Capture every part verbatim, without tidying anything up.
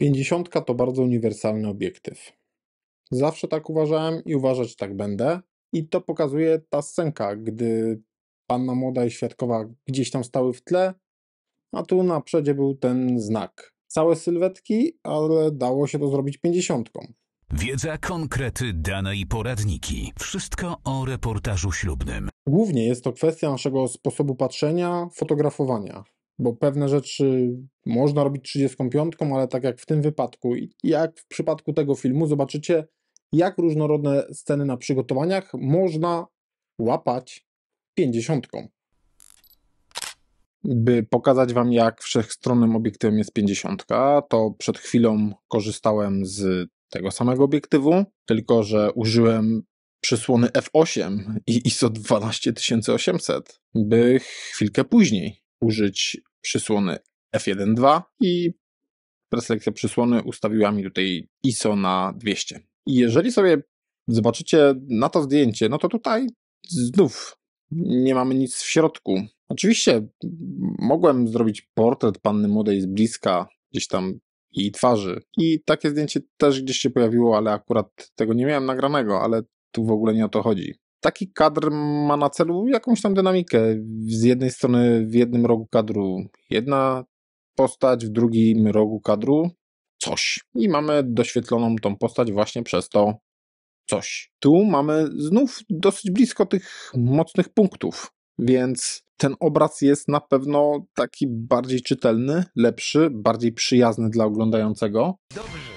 Pięćdziesiątka to bardzo uniwersalny obiektyw. Zawsze tak uważałem i uważać tak będę. I to pokazuje ta scenka, gdy panna młoda i świadkowa gdzieś tam stały w tle, a tu na przodzie był ten znak. Całe sylwetki, ale dało się to zrobić pięćdziesiątką. Wiedza, konkrety, dane i poradniki. Wszystko o reportażu ślubnym. Głównie jest to kwestia naszego sposobu patrzenia, fotografowania. Bo pewne rzeczy można robić trzydziestką piątką, ale tak jak w tym wypadku i jak w przypadku tego filmu zobaczycie, jak różnorodne sceny na przygotowaniach można łapać pięćdziesiątką. By pokazać wam, jak wszechstronnym obiektywem jest pięćdziesiątka, to przed chwilą korzystałem z tego samego obiektywu, tylko że użyłem przysłony F osiem i I S O dwanaście tysięcy osiemset, by chwilkę później użyć przysłony F jeden dwa i preselekcja przysłony ustawiła mi tutaj I S O na dwieście. I jeżeli sobie zobaczycie na to zdjęcie, no to tutaj znów nie mamy nic w środku. Oczywiście mogłem zrobić portret panny młodej z bliska, gdzieś tam jej twarzy. I takie zdjęcie też gdzieś się pojawiło, ale akurat tego nie miałem nagranego, ale tu w ogóle nie o to chodzi. Taki kadr ma na celu jakąś tam dynamikę. Z jednej strony w jednym rogu kadru jedna postać, w drugim rogu kadru coś. I mamy doświetloną tą postać właśnie przez to coś. Tu mamy znów dosyć blisko tych mocnych punktów, więc ten obraz jest na pewno taki bardziej czytelny, lepszy, bardziej przyjazny dla oglądającego. Dobrze.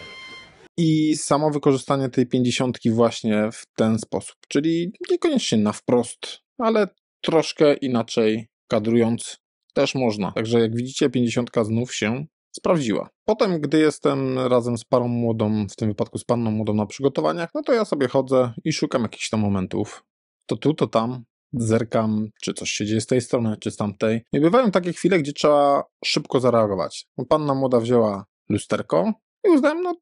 I samo wykorzystanie tej pięćdziesiątki właśnie w ten sposób, czyli niekoniecznie na wprost, ale troszkę inaczej kadrując też można. Także jak widzicie, pięćdziesiątka znów się sprawdziła. Potem, gdy jestem razem z parą młodą, w tym wypadku z panną młodą na przygotowaniach, no to ja sobie chodzę i szukam jakichś tam momentów. To tu, to tam. Zerkam, czy coś się dzieje z tej strony, czy z tamtej. I bywają takie chwile, gdzie trzeba szybko zareagować. Panna młoda wzięła lusterko i uznałem, no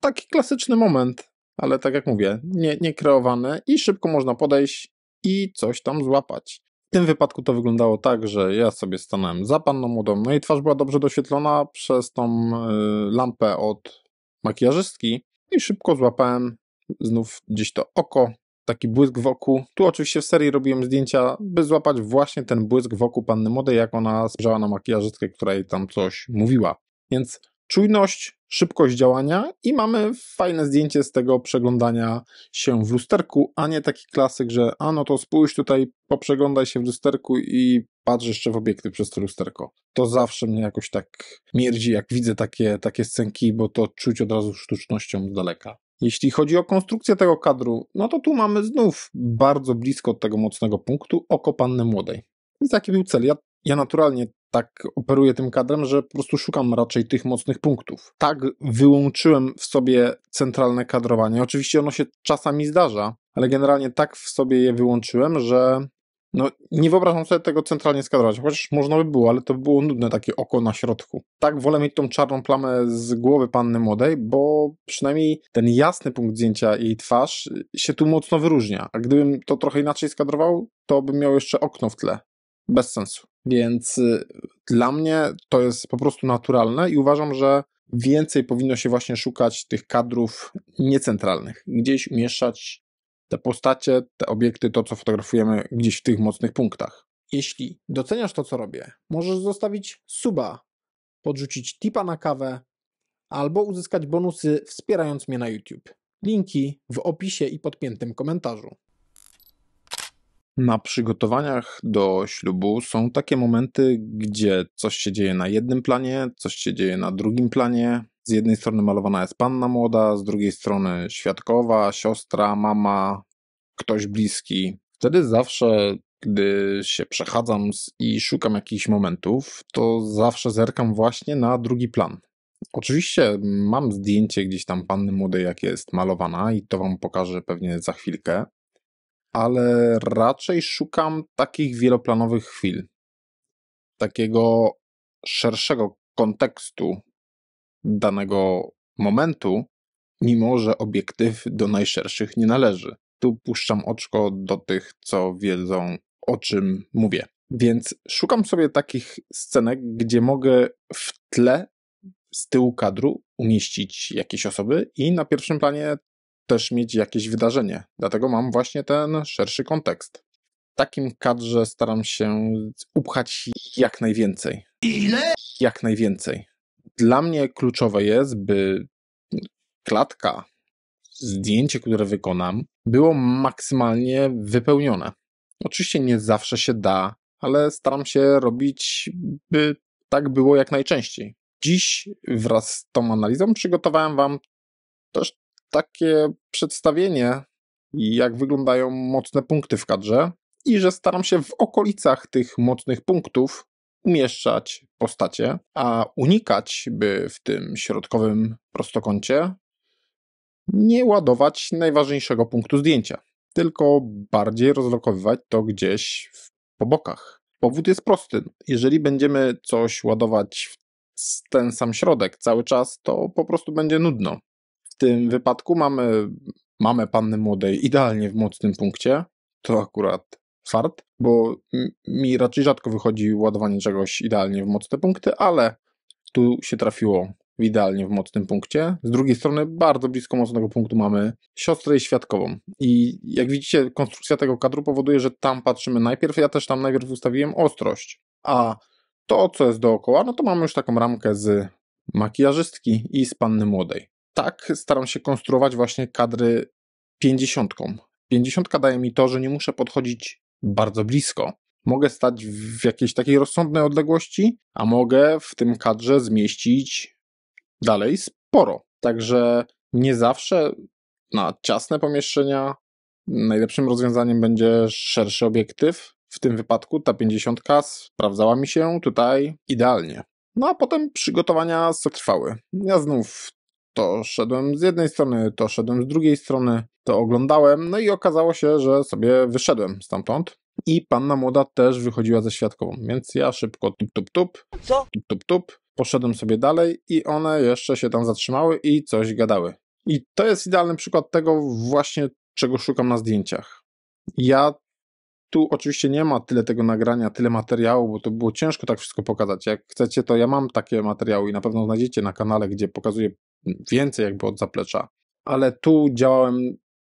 taki klasyczny moment, ale tak jak mówię, nie, nie kreowany i szybko można podejść i coś tam złapać. W tym wypadku to wyglądało tak, że ja sobie stanąłem za panną młodą, no i twarz była dobrze doświetlona przez tą y, lampę od makijażystki i szybko złapałem znów gdzieś to oko, taki błysk wokół. Tu oczywiście w serii robiłem zdjęcia, by złapać właśnie ten błysk wokół panny młodej, jak ona spojrzała na makijażystkę, która jej tam coś mówiła. Więc czujność, szybkość działania i mamy fajne zdjęcie z tego przeglądania się w lusterku, a nie taki klasyk, że a no to spójrz tutaj, poprzeglądaj się w lusterku i patrz jeszcze w obiektyw przez to lusterko. To zawsze mnie jakoś tak mierdzi, jak widzę takie, takie scenki, bo to czuć od razu sztucznością z daleka. Jeśli chodzi o konstrukcję tego kadru, no to tu mamy znów bardzo blisko od tego mocnego punktu oko panny młodej. I taki był cel. Ja, ja naturalnie tak operuję tym kadrem, że po prostu szukam raczej tych mocnych punktów. Tak wyłączyłem w sobie centralne kadrowanie. Oczywiście ono się czasami zdarza, ale generalnie tak w sobie je wyłączyłem, że no, nie wyobrażam sobie tego centralnie skadrować, chociaż można by było, ale to było nudne takie oko na środku. Tak wolę mieć tą czarną plamę z głowy panny młodej, bo przynajmniej ten jasny punkt zdjęcia i jej twarz się tu mocno wyróżnia, a gdybym to trochę inaczej skadrował, to bym miał jeszcze okno w tle. Bez sensu. Więc dla mnie to jest po prostu naturalne i uważam, że więcej powinno się właśnie szukać tych kadrów niecentralnych. Gdzieś umieszczać te postacie, te obiekty, to co fotografujemy gdzieś w tych mocnych punktach. Jeśli doceniasz to, co robię, możesz zostawić suba, podrzucić tipa na kawę albo uzyskać bonusy wspierając mnie na YouTube. Linki w opisie i podpiętym komentarzu. Na przygotowaniach do ślubu są takie momenty, gdzie coś się dzieje na jednym planie, coś się dzieje na drugim planie. Z jednej strony malowana jest panna młoda, z drugiej strony świadkowa, siostra, mama, ktoś bliski. Wtedy zawsze, gdy się przechadzam i szukam jakichś momentów, to zawsze zerkam właśnie na drugi plan. Oczywiście mam zdjęcie gdzieś tam panny młodej, jak jest malowana i to wam pokażę pewnie za chwilkę, ale raczej szukam takich wieloplanowych chwil, takiego szerszego kontekstu danego momentu, mimo że obiektyw do najszerszych nie należy. Tu puszczam oczko do tych, co wiedzą, o czym mówię. Więc szukam sobie takich scenek, gdzie mogę w tle z tyłu kadru umieścić jakieś osoby i na pierwszym planie też mieć jakieś wydarzenie. Dlatego mam właśnie ten szerszy kontekst. W takim kadrze staram się upchać jak najwięcej. Ile? Jak najwięcej. Dla mnie kluczowe jest, by klatka, zdjęcie, które wykonam, było maksymalnie wypełnione. Oczywiście nie zawsze się da, ale staram się robić, by tak było jak najczęściej. Dziś wraz z tą analizą przygotowałem Wam też takie przedstawienie, jak wyglądają mocne punkty w kadrze i że staram się w okolicach tych mocnych punktów umieszczać postacie, a unikać, by w tym środkowym prostokącie nie ładować najważniejszego punktu zdjęcia, tylko bardziej rozlokowywać to gdzieś w, po bokach. Powód jest prosty. Jeżeli będziemy coś ładować w ten sam środek cały czas, to po prostu będzie nudno. W tym wypadku mamy mamę panny młodej idealnie w mocnym punkcie. To akurat fart, bo mi raczej rzadko wychodzi ładowanie czegoś idealnie w mocne punkty, ale tu się trafiło idealnie w mocnym punkcie. Z drugiej strony bardzo blisko mocnego punktu mamy siostrę i świadkową. I jak widzicie, konstrukcja tego kadru powoduje, że tam patrzymy najpierw. Ja też tam najpierw ustawiłem ostrość. A to, co jest dookoła, no to mamy już taką ramkę z makijażystki i z panny młodej. Tak staram się konstruować właśnie kadry pięćdziesiątką. Pięćdziesiątka daje mi to, że nie muszę podchodzić bardzo blisko. Mogę stać w jakiejś takiej rozsądnej odległości, a mogę w tym kadrze zmieścić dalej sporo. Także nie zawsze na ciasne pomieszczenia najlepszym rozwiązaniem będzie szerszy obiektyw. W tym wypadku ta pięćdziesiątka sprawdzała mi się tutaj idealnie. No a potem przygotowania trwały. Ja znów to szedłem z jednej strony, to szedłem z drugiej strony, to oglądałem, no i okazało się, że sobie wyszedłem stamtąd. I panna młoda też wychodziła ze świadkową, więc ja szybko tup, tup, tup, Co? tup, tup, tup, poszedłem sobie dalej i one jeszcze się tam zatrzymały i coś gadały. I to jest idealny przykład tego właśnie, czego szukam na zdjęciach. Ja tu oczywiście nie ma tyle tego nagrania, tyle materiału, bo to było ciężko tak wszystko pokazać. Jak chcecie, to ja mam takie materiały i na pewno znajdziecie na kanale, gdzie pokazuję więcej jakby od zaplecza. Ale tu działałem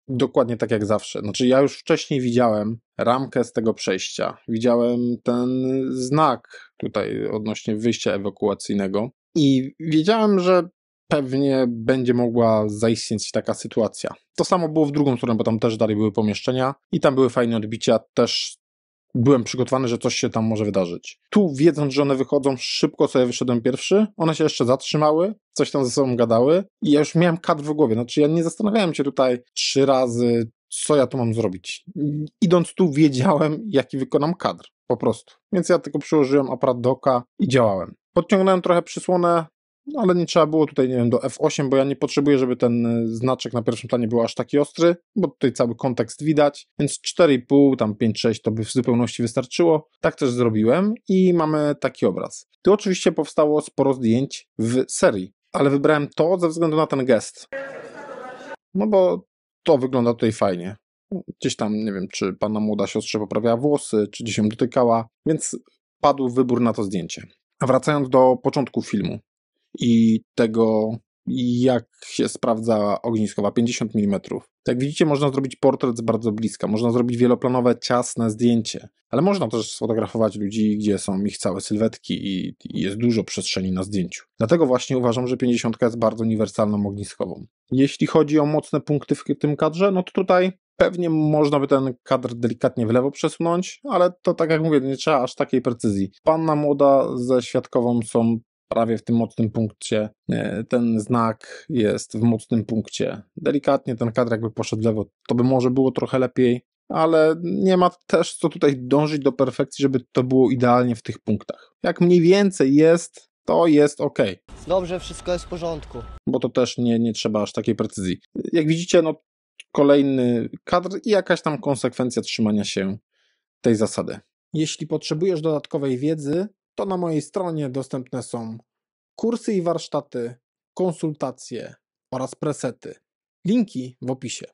dokładnie tak jak zawsze. Znaczy ja już wcześniej widziałem ramkę z tego przejścia. Widziałem ten znak tutaj odnośnie wyjścia ewakuacyjnego i wiedziałem, że pewnie będzie mogła zaistnieć taka sytuacja. To samo było w drugą stronę, bo tam też dalej były pomieszczenia i tam były fajne odbicia. Też byłem przygotowany, że coś się tam może wydarzyć. Tu wiedząc, że one wychodzą, szybko sobie wyszedłem pierwszy. One się jeszcze zatrzymały, coś tam ze sobą gadały i ja już miałem kadr w głowie. Znaczy ja nie zastanawiałem się tutaj trzy razy, co ja tu mam zrobić. Idąc tu wiedziałem, jaki wykonam kadr. Po prostu. Więc ja tylko przyłożyłem aparat do oka i działałem. Podciągnąłem trochę przysłonę, ale nie trzeba było tutaj, nie wiem, do F osiem, bo ja nie potrzebuję, żeby ten znaczek na pierwszym planie był aż taki ostry, bo tutaj cały kontekst widać, więc cztery i pół, tam pięć sześć to by w zupełności wystarczyło. Tak też zrobiłem i mamy taki obraz. Tu oczywiście powstało sporo zdjęć w serii, ale wybrałem to ze względu na ten gest. No bo to wygląda tutaj fajnie. Gdzieś tam, nie wiem, czy panna młoda siostrze poprawiała włosy, czy gdzieś ją dotykała, więc padł wybór na to zdjęcie. A wracając do początku filmu i tego, jak się sprawdza ogniskowa, pięćdziesiąt milimetrów. Jak widzicie, można zrobić portret z bardzo bliska, można zrobić wieloplanowe, ciasne zdjęcie, ale można też sfotografować ludzi, gdzie są ich całe sylwetki i jest dużo przestrzeni na zdjęciu. Dlatego właśnie uważam, że pięćdziesiątka jest bardzo uniwersalną ogniskową. Jeśli chodzi o mocne punkty w tym kadrze, no to tutaj pewnie można by ten kadr delikatnie w lewo przesunąć, ale to tak jak mówię, nie trzeba aż takiej precyzji. Panna młoda ze świadkową są prawie w tym mocnym punkcie, ten znak jest w mocnym punkcie. Delikatnie ten kadr jakby poszedł w lewo, to by może było trochę lepiej, ale nie ma też co tutaj dążyć do perfekcji, żeby to było idealnie w tych punktach. Jak mniej więcej jest, to jest ok. Dobrze, wszystko jest w porządku. Bo to też nie, nie trzeba aż takiej precyzji. Jak widzicie, no kolejny kadr i jakaś tam konsekwencja trzymania się tej zasady. Jeśli potrzebujesz dodatkowej wiedzy, to na mojej stronie dostępne są kursy i warsztaty, konsultacje oraz presety. Linki w opisie.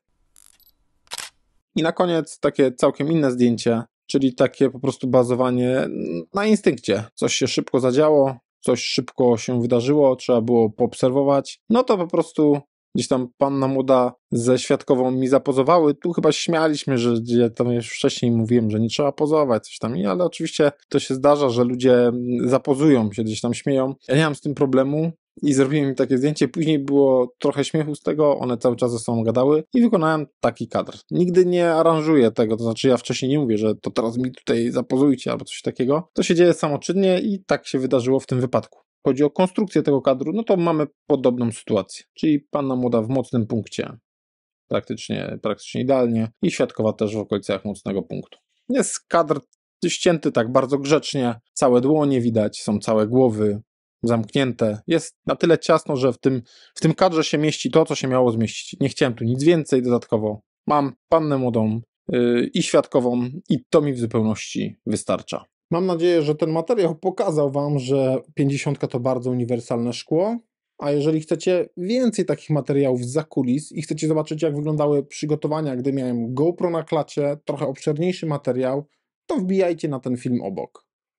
I na koniec takie całkiem inne zdjęcie, czyli takie po prostu bazowanie na instynkcie. Coś się szybko zadziało, coś szybko się wydarzyło, trzeba było poobserwować, no to po prostu gdzieś tam panna młoda ze świadkową mi zapozowały. Tu chyba śmialiśmy, że ja tam już wcześniej mówiłem, że nie trzeba pozować, coś tam. I, ale oczywiście to się zdarza, że ludzie zapozują się, gdzieś tam śmieją. Ja nie mam z tym problemu i zrobiłem im takie zdjęcie. Później było trochę śmiechu z tego, one cały czas ze sobą gadały i wykonałem taki kadr. Nigdy nie aranżuję tego, to znaczy ja wcześniej nie mówię, że to teraz mi tutaj zapozujcie albo coś takiego. To się dzieje samoczynnie i tak się wydarzyło w tym wypadku. Chodzi o konstrukcję tego kadru, no to mamy podobną sytuację, czyli panna młoda w mocnym punkcie, praktycznie, praktycznie idealnie i świadkowa też w okolicach mocnego punktu. Jest kadr ścięty tak bardzo grzecznie, całe dłonie widać, są całe głowy zamknięte, jest na tyle ciasno, że w tym, w tym kadrze się mieści to, co się miało zmieścić. Nie chciałem tu nic więcej dodatkowo, mam pannę młodą yy, i świadkową i to mi w zupełności wystarcza. Mam nadzieję, że ten materiał pokazał Wam, że pięćdziesiątka to bardzo uniwersalne szkło, a jeżeli chcecie więcej takich materiałów zza kulis i chcecie zobaczyć, jak wyglądały przygotowania, gdy miałem GoPro na klacie, trochę obszerniejszy materiał, to wbijajcie na ten film obok.